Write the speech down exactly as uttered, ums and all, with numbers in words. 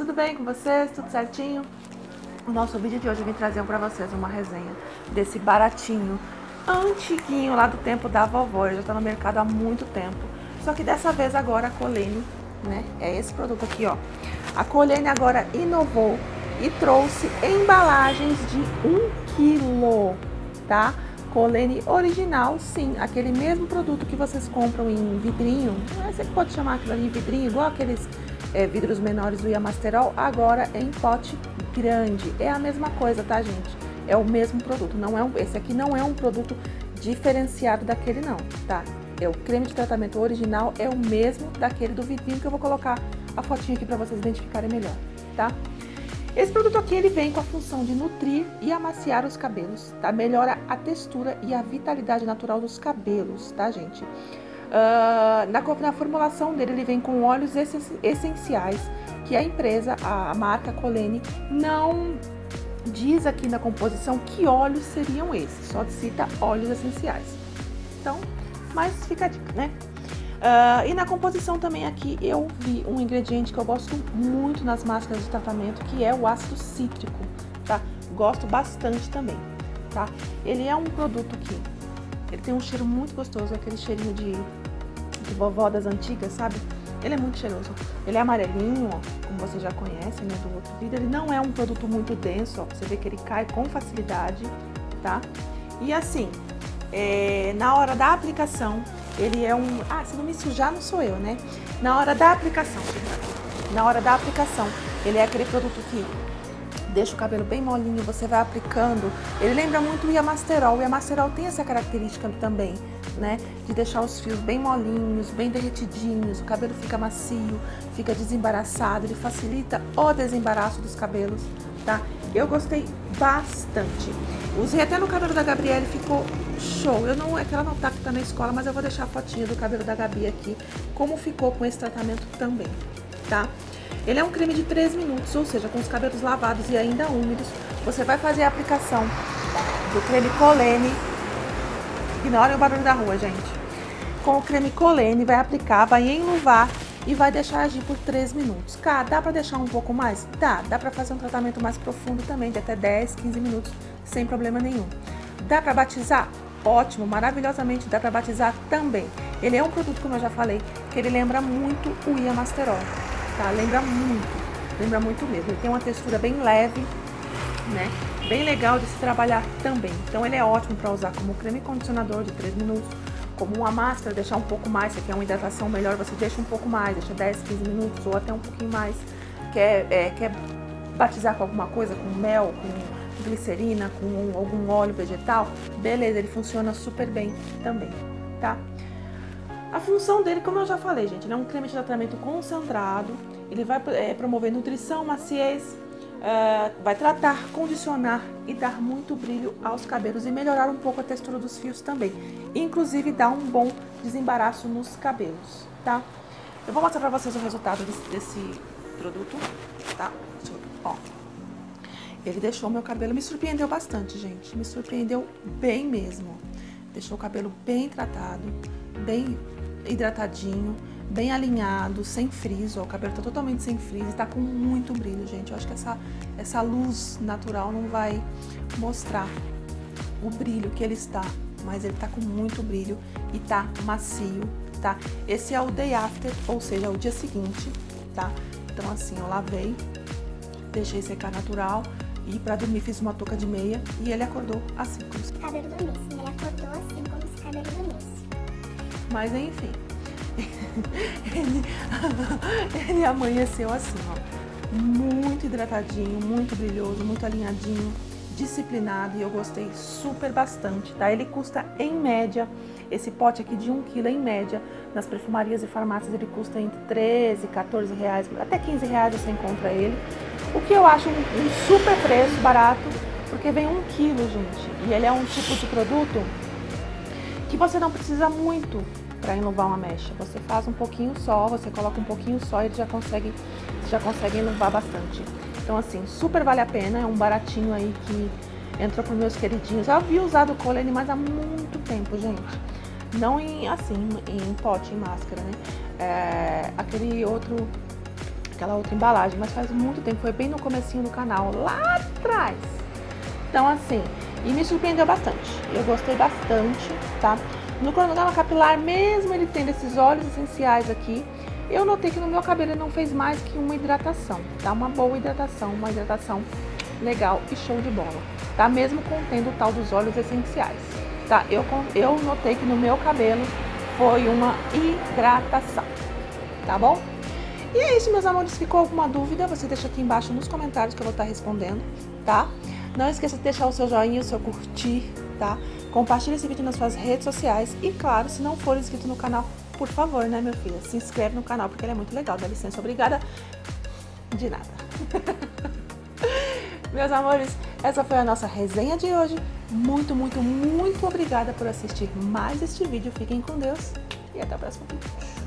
Tudo bem com vocês? Tudo certinho? O nosso vídeo de hoje eu vim trazer pra vocês uma resenha desse baratinho antiguinho lá do tempo da vovó. Ele já tá no mercado há muito tempo, só que dessa vez agora a Kolene, né? É esse produto aqui, ó. A Kolene agora inovou e trouxe embalagens de um quilo, tá? Kolene original, sim, aquele mesmo produto que vocês compram em vidrinho, né? Você pode chamar aquilo ali de vidrinho, igual aqueles é, vidros menores do Yamasterol, agora é em pote grande. É a mesma coisa, tá, gente? É o mesmo produto, não é um, esse aqui não é um produto diferenciado daquele não, tá? É o creme de tratamento original, é o mesmo daquele do vidrinho, que eu vou colocar a fotinha aqui pra vocês identificarem melhor, tá? Esse produto aqui, ele vem com a função de nutrir e amaciar os cabelos, tá? Melhora a textura e a vitalidade natural dos cabelos, tá, gente? Uh, na, na formulação dele, ele vem com óleos essenciais, que a empresa, a marca Kolene, não diz aqui na composição que óleos seriam esses, só cita óleos essenciais. Então, mas fica a dica, né? Uh, e na composição também aqui eu vi um ingrediente que eu gosto muito nas máscaras de tratamento, que é o ácido cítrico, tá? Gosto bastante também, tá? Ele é um produto que ele tem um cheiro muito gostoso, aquele cheirinho de, de vovó das antigas, sabe? Ele é muito cheiroso. Ele é amarelinho, ó, como você já conhece, né, do outro vídeo. Ele não é um produto muito denso, ó, você vê que ele cai com facilidade, tá? E assim, é, na hora da aplicação, ele é um... Ah, se não me sujar, não sou eu, né? Na hora da aplicação, na hora da aplicação, ele é aquele produto que deixa o cabelo bem molinho, você vai aplicando. Ele lembra muito o Yamasterol. O Yamasterol tem essa característica também, né? De deixar os fios bem molinhos, bem derretidinhos, o cabelo fica macio, fica desembaraçado, ele facilita o desembaraço dos cabelos, tá? Eu gostei bastante. Usei até no cabelo da Gabriela, ficou show. Eu não, é que ela não tá que tá na escola, mas eu vou deixar a fotinha do cabelo da Gabi aqui, como ficou com esse tratamento também, tá? Ele é um creme de três minutos, ou seja, com os cabelos lavados e ainda úmidos, você vai fazer a aplicação do creme Kolene. Ignorem o barulho da rua, gente. Com o creme Kolene, vai aplicar, vai enluvar e vai deixar agir por três minutos. Cara, dá pra deixar um pouco mais? Dá. Dá pra fazer um tratamento mais profundo também, de até dez, quinze minutos, sem problema nenhum. Dá pra batizar? Ótimo, maravilhosamente dá pra batizar também. Ele é um produto, como eu já falei, que ele lembra muito o Yamasterol, tá? Lembra muito, lembra muito mesmo. Ele tem uma textura bem leve, né? Bem legal de se trabalhar também. Então ele é ótimo pra usar como creme condicionador de três minutos, como uma máscara, deixar um pouco mais. Se quer uma hidratação melhor, você deixa um pouco mais, deixa dez, quinze minutos ou até um pouquinho mais. Quer, é, quer batizar com alguma coisa, com mel, com glicerina, com algum óleo vegetal, beleza, ele funciona super bem também, tá? A função dele, como eu já falei, gente, ele é um creme de tratamento concentrado, ele vai é, promover nutrição, maciez, uh, vai tratar, condicionar e dar muito brilho aos cabelos e melhorar um pouco a textura dos fios também. Inclusive dá um bom desembaraço nos cabelos, tá? Eu vou mostrar pra vocês o resultado desse, desse produto, tá? Ó, ele deixou o meu cabelo, me surpreendeu bastante, gente, me surpreendeu bem mesmo. Deixou o cabelo bem tratado, bem hidratadinho, bem alinhado, sem friso, ó, o cabelo tá totalmente sem friso e tá com muito brilho, gente. Eu acho que essa, essa luz natural não vai mostrar o brilho que ele está, mas ele tá com muito brilho e tá macio, tá? Esse é o day after, ou seja, é o dia seguinte, tá? Então assim, eu lavei, deixei secar natural e pra dormir fiz uma touca de meia e ele acordou assim como se o cabelo dormisse. Ele acordou assim como se o cabelo dormisse. Mas enfim, ele, ele amanheceu assim, ó, muito hidratadinho, muito brilhoso, muito alinhadinho, disciplinado, e eu gostei super bastante, tá? Ele custa em média, esse pote aqui de um quilo, em média, nas perfumarias e farmácias ele custa entre treze, quatorze reais, até quinze reais você encontra ele. O que eu acho um, um super preço, barato, porque vem um quilo, gente, e ele é um tipo de produto que você não precisa muito para enluvar uma mecha. Você faz um pouquinho só, você coloca um pouquinho só e ele já consegue, já consegue enluvar bastante. Então assim, super vale a pena, é um baratinho aí que entrou pros meus queridinhos. Já vi usado o Kolene, mas há muito tempo, gente. Não em, assim, em pote, em máscara, né? É, aquele outro... aquela outra embalagem, mas faz muito tempo, foi bem no comecinho do canal, lá atrás. Então assim, e me surpreendeu bastante, eu gostei bastante, tá? No cronograma capilar, mesmo ele tendo esses óleos essenciais aqui, eu notei que no meu cabelo ele não fez mais que uma hidratação, tá? Uma boa hidratação, uma hidratação legal e show de bola, tá? Mesmo contendo o tal dos óleos essenciais, tá? Eu, eu notei que no meu cabelo foi uma hidratação, tá bom? E é isso, meus amores. Ficou alguma dúvida? Você deixa aqui embaixo nos comentários que eu vou estar respondendo, tá? Não esqueça de deixar o seu joinha, o seu curtir, tá? Compartilhe esse vídeo nas suas redes sociais e, claro, se não for inscrito no canal, por favor, né, meu filho? Se inscreve no canal porque ele é muito legal. Dá licença, obrigada. De nada. Meus amores, essa foi a nossa resenha de hoje. Muito, muito, muito obrigada por assistir mais este vídeo. Fiquem com Deus e até o próximo vídeo.